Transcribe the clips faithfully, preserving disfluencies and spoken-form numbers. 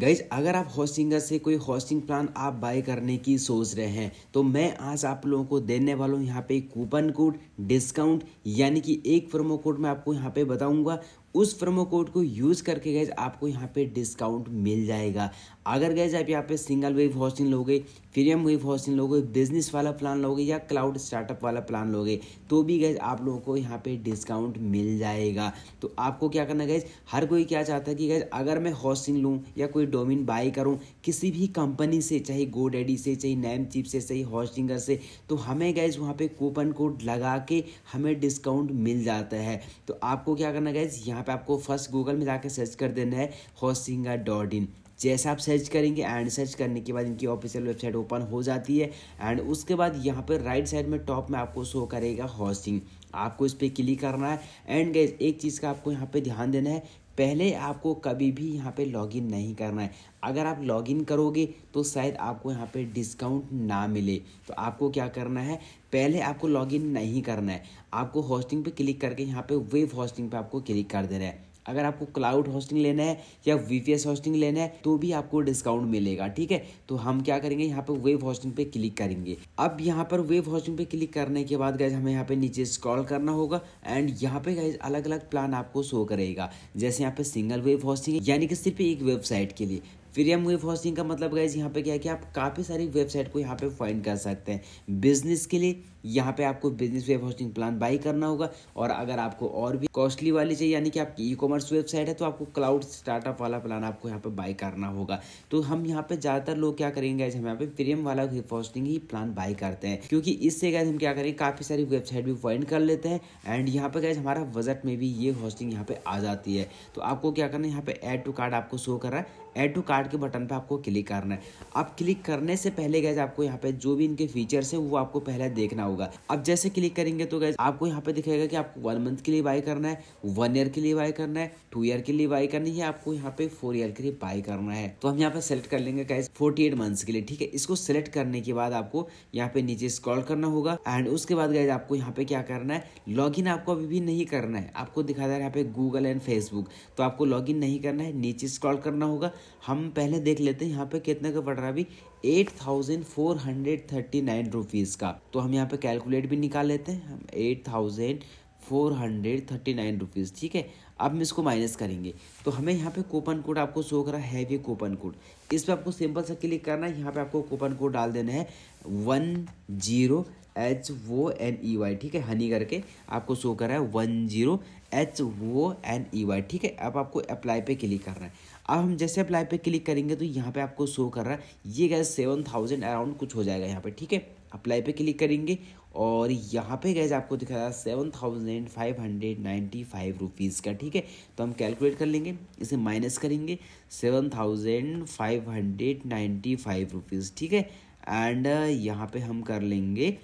Guys अगर आप Hostinger से कोई होस्टिंग प्लान आप बाय करने की सोच रहे हैं तो मैं आज आप लोगों को देने वाला हूँ यहाँ पे कूपन कोड डिस्काउंट, यानी कि एक प्रोमो कोड मैं आपको यहाँ पे बताऊँगा। उस प्रोमो कोड को यूज़ करके गैज आपको यहाँ पे डिस्काउंट मिल जाएगा। अगर गैज आप यहाँ पे सिंगल वेव होस्टिंग लोगे, प्रीमियम वेव होस्टिंग लोगे, बिजनेस वाला प्लान लोगे या क्लाउड स्टार्टअप वाला प्लान लोगे तो भी गैज आप लोगों को यहाँ पे डिस्काउंट मिल जाएगा। तो आपको क्या करना गैज, हर कोई क्या चाहता है कि गैज अगर मैं होस्टिंग लूँ या कोई डोमेन बाई करूँ किसी भी कंपनी से, चाहे गोडैडी से, चाहे नेमचीप से, चाहे होस्टिंगर से, तो हमें गैज वहाँ पर कूपन कोड लगा के हमें डिस्काउंट मिल जाता है। तो आपको क्या करना गैज, यहाँ पे आपको फर्स्ट गूगल में जाके सर्च कर देना है होस्टिंगर डॉट इन। जैसा आप सर्च करेंगे एंड सर्च करने के बाद इनकी ऑफिशियल वेबसाइट ओपन हो जाती है एंड उसके बाद यहाँ पर राइट साइड में टॉप में आपको शो करेगा होस्टिंग, आपको इस पर क्लिक करना है। एंड गाइस एक चीज़ का आपको यहाँ पे ध्यान देना है, पहले आपको कभी भी यहाँ पे लॉगिन नहीं करना है। अगर आप लॉगिन करोगे तो शायद आपको यहाँ पे डिस्काउंट ना मिले। तो आपको क्या करना है, पहले आपको लॉगिन नहीं करना है, आपको होस्टिंग पे क्लिक करके यहाँ पे वेब होस्टिंग पे आपको क्लिक कर देना है। अगर आपको क्लाउड होस्टिंग लेना है या वीपीएस होस्टिंग लेना है तो भी आपको डिस्काउंट मिलेगा, ठीक है। तो हम क्या करेंगे, यहाँ पर वेब होस्टिंग पे क्लिक करेंगे। अब यहाँ पर वेब होस्टिंग पे क्लिक करने के बाद गाइज हमें यहाँ पे नीचे स्क्रॉल करना होगा एंड यहाँ पे गाइज अलग अलग प्लान आपको शो करेगा। जैसे यहाँ पे सिंगल वेब होस्टिंग है, यानी कि सिर्फ एक वेबसाइट के लिए। प्रीमियम वेब होस्टिंग का मतलब गाइज यहाँ पे क्या है कि आप काफ़ी सारी वेबसाइट को यहाँ पे फाइंड कर सकते हैं। बिजनेस के लिए यहाँ पे आपको business web hosting plan buy करना होगा, और अगर आपको और भी कॉस्टली वाली चाहिए यानी कि आपकी ई कॉमर्स वेबसाइट है तो आपको क्लाउड स्टार्टअप वाला प्लान आपको यहाँ पे बाई करना होगा। तो हम यहाँ पे ज़्यादातर लोग क्या करेंगे गाइज, हम यहाँ पे प्रीमियम वाला वेब होस्टिंग ही प्लान बाई करते हैं, क्योंकि इससे गाइज हम क्या करेंगे काफ़ी सारी वेबसाइट भी फाइंड कर लेते हैं एंड यहाँ पे गाइज हमारा बजट में भी ये होस्टिंग यहाँ पे आ जाती है। तो आपको क्या करना है, यहाँ पे ऐड टू कार्ट आपको शो कर रहा है, ऐड टू कार्ट के बटन पर आपको क्लिक करना है। आप क्लिक करने से पहले गाइज आपको यहाँ पे जो भी इनके फीचर्स है वो आपको पहले देखना। अब जैसे क्लिक करेंगे तो गाइस आपको यहाँ पे दिखेगा कि आपको वन मंथ के लिए बाय करना है, वन ईयर के लिए बाय करना है, टू ईयर के लिए बाय करनी है, आपको यहाँ पे फोर ईयर के लिए बाय करना है। तो हम यहाँ पे सेलेक्ट कर लेंगे गाइस फोर्टी एट मंथ्स के लिए, ठीक है। इसको सेलेक्ट करने के बाद आपको यहाँ पे नीचे स्क्रॉल करना होगा एंड उसके बाद गाइस आपको यहाँ पे क्या करना है, लॉग इन आपको अभी भी नहीं करना है। आपको दिखा दे रहा है यहाँ पे गूगल एंड फेसबुक, तो आपको लॉग इन नहीं करना है, नीचे स्क्रॉल करना होगा। हम पहले देख लेते हैं यहाँ पे कितने का पड़ रहा है, अभी eight thousand four hundred thirty nine rupees का। तो हम यहाँ पे कैलकुलेट भी निकाल लेते हैं, हम eight thousand four hundred thirty nine rupees, ठीक है। अब हम इसको माइनस करेंगे तो हमें यहाँ पे कूपन कोड आपको शो कर रहा है, हैवी कूपन कोड। इस पर आपको सिंपल सा क्लिक करना है, यहाँ पे आपको कूपन कोड डाल देना है one zero H O N E Y, ठीक है। हनी करके आपको शो कर रहा है one zero H O N E Y, ठीक है। अब आपको अप्लाई पे क्लिक करना है। अब हम जैसे अप्लाई पे क्लिक करेंगे तो यहाँ पे आपको शो कर रहा है ये गैस सेवन थाउजेंड अराउंड कुछ हो जाएगा यहाँ पे, ठीक है। अप्लाई पे क्लिक करेंगे और यहाँ पे गैस आपको दिखा रहा है seven thousand five hundred ninety five rupees का, ठीक है। तो हम कैलकुलेट कर लेंगे, इसे माइनस करेंगे seven thousand five hundred ninety five rupees, ठीक है। एंड यहाँ पे हम कर लेंगे,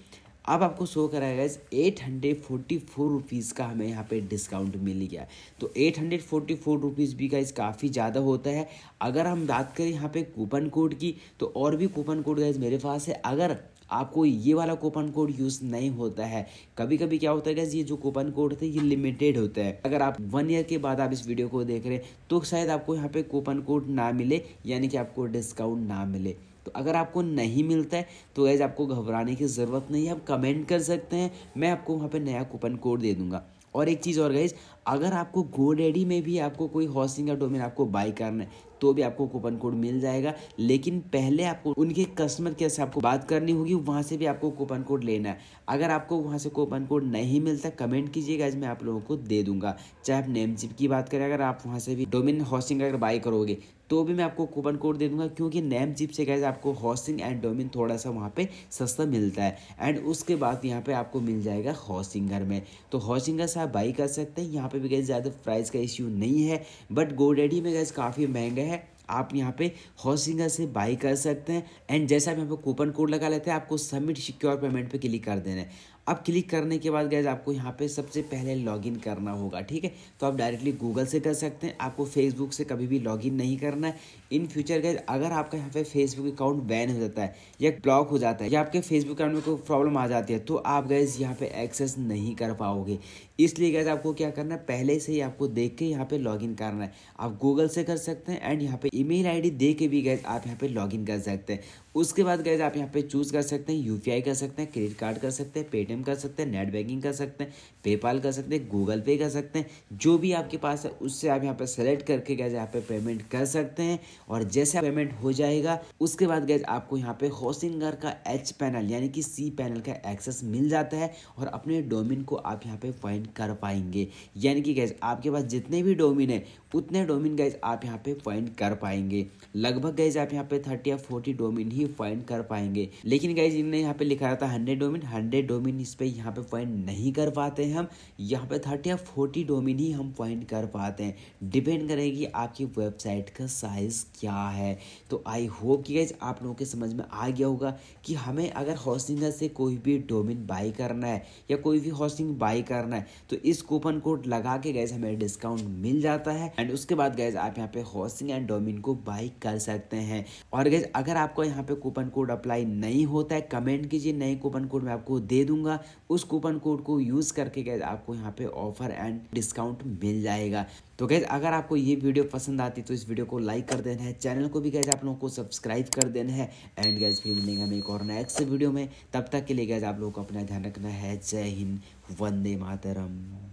अब आपको शो कराएगा इस eight hundred forty four rupees का हमें यहाँ पे डिस्काउंट मिल गया। तो eight hundred forty four rupees भी का इस काफ़ी ज़्यादा होता है। अगर हम बात करें यहाँ पे कूपन कोड की तो और भी कूपन कोड गाइज मेरे पास है। अगर आपको ये वाला कूपन कोड यूज़ नहीं होता है, कभी कभी क्या होता है गाइस, ये जो कूपन कोड होता है ये लिमिटेड होता है। अगर आप वन ईयर के बाद आप इस वीडियो को देख रहे हैं तो शायद आपको यहाँ पे कूपन कोड ना मिले, यानी कि आपको डिस्काउंट ना मिले। तो अगर आपको नहीं मिलता है तो गाइस आपको घबराने की ज़रूरत नहीं है, आप कमेंट कर सकते हैं, मैं आपको वहाँ पर नया कूपन कोड दे दूँगा। और एक चीज़ और गाइस, अगर आपको गोडैडी में भी आपको कोई होस्टिंग या डोमेन आपको बाई करना है तो भी आपको कूपन कोड मिल जाएगा, लेकिन पहले आपको उनके कस्टमर केयर से आपको बात करनी होगी, वहाँ से भी आपको कूपन कोड लेना है। अगर आपको वहाँ से कूपन कोड नहीं मिलता कमेंट कीजिएगा, आज मैं आप लोगों को दे दूंगा। चाहे आप नेमचीप की बात करें, अगर आप वहाँ से भी डोमेन होस्टिंग अगर बाई करोगे तो भी मैं आपको कूपन कोड दे दूंगा, क्योंकि नेमचीप से गाइस आपको होस्टिंग एंड डोमेन थोड़ा सा वहाँ पे सस्ता मिलता है। एंड उसके बाद यहाँ पे आपको मिल जाएगा होस्टिंगर में, तो होस्टिंगर से आप बाई कर सकते हैं। यहाँ पे भी गाइस ज़्यादा प्राइस का इश्यू नहीं है, बट गोडैडी में गाइस काफ़ी महंगा है। आप यहाँ पे होस्टिंगर से बाई कर सकते हैं। एंड जैसा आप यहाँ पे कूपन कोड लगा लेते हैं, आपको सबमिट सिक्योर पेमेंट पे क्लिक कर देना है। अब क्लिक करने के बाद गाइस आपको यहाँ पे सबसे पहले लॉगिन करना होगा, ठीक है। तो आप डायरेक्टली गूगल से कर सकते हैं, आपको फेसबुक से कभी भी लॉगिन नहीं करना है। इन फ्यूचर गाइस अगर आपका यहाँ पे फेसबुक अकाउंट बैन हो जाता है या ब्लॉक हो जाता है या आपके फेसबुक अकाउंट में कोई प्रॉब्लम आ जाती है तो आप गाइस यहाँ पे एक्सेस नहीं कर पाओगे। इसलिए गाइस आपको क्या करना है, पहले से ही आपको देख के यहाँ पे लॉगिन करना है। आप गूगल से कर सकते हैं एंड यहाँ पे ईमेल आईडी दे के भी गाइस आप यहाँ पे लॉगिन कर सकते हैं। उसके बाद गाइस आप यहाँ पे चूज कर सकते हैं, यूपीआई कर सकते हैं, क्रेडिट कार्ड कर सकते हैं, पेटीएम कर सकते हैं, नेट बैंकिंग कर सकते हैं, पेपाल कर सकते हैं, गूगल पे कर सकते हैं। जो भी आपके पास है उससे आप यहाँ पे सेलेक्ट करके गाइस यहाँ पे पेमेंट कर सकते हैं। और जैसे पेमेंट हो जाएगा उसके बाद गाइस आपको यहाँ पे होस्टिंगर का एच पैनल यानी कि सी पैनल का एक्सेस मिल जाता है और अपने डोमेन को आप यहाँ पे फाइंड कर पाएंगे। यानी कि गाइस आपके पास जितने भी डोमेन है उतने डोमेन गाइस आप यहाँ पे फाइंड कर पाएंगे। लगभग गाइस आप यहाँ पे थर्टी या फोर्टी डोमेन ही फाइंड कर पाएंगे, लेकिन गाइस इनने यहाँ पे लिखा था हंड्रेड डोमेन, हंड्रेड डोमेन इस पे यहाँ पे फाइंड नहीं कर पाते हैं। हम यहाँ पे थर्टी या फोर्टी डोमेन ही हम फाइंड कर पाते हैं, डिपेंड करेगी आपकी वेबसाइट का साइज क्या है। तो आई होप कि गाइस आप लोगों के समझ में आ गया होगा कि हमें अगर होस्टिंगर से कोई भी डोमेन बाई करना है या कोई भी होस्टिंग बाई करना है तो इस कूपन कोड लगा के गाइस हमें डिस्काउंट मिल जाता है एंड उसके बाद गाइस आप यहाँ पे होस्टिंग एंड डोमेन को बाई कर सकते हैं। और गाइस अगर आपको यहाँ पे कूपन कोड अप्लाई नहीं होता है कमेंट कीजिए, नए कूपन कोड मैं आपको दे दूंगा। उस कूपन कोड को यूज करके गाइस आपको यहाँ पे ऑफर एंड डिस्काउंट मिल जाएगा। तो गाइस अगर आपको ये वीडियो पसंद आती तो इस वीडियो को लाइक कर देना है, चैनल को भी गाइस आप लोगों को सब्सक्राइब कर देना है एंड गाइस फिर मिलेंगे हमें एक और नेक्स्ट वीडियो में। तब तक के लिए गाइस आप लोगों को अपना ध्यान रखना है। जय हिंद, वंदे मातरम।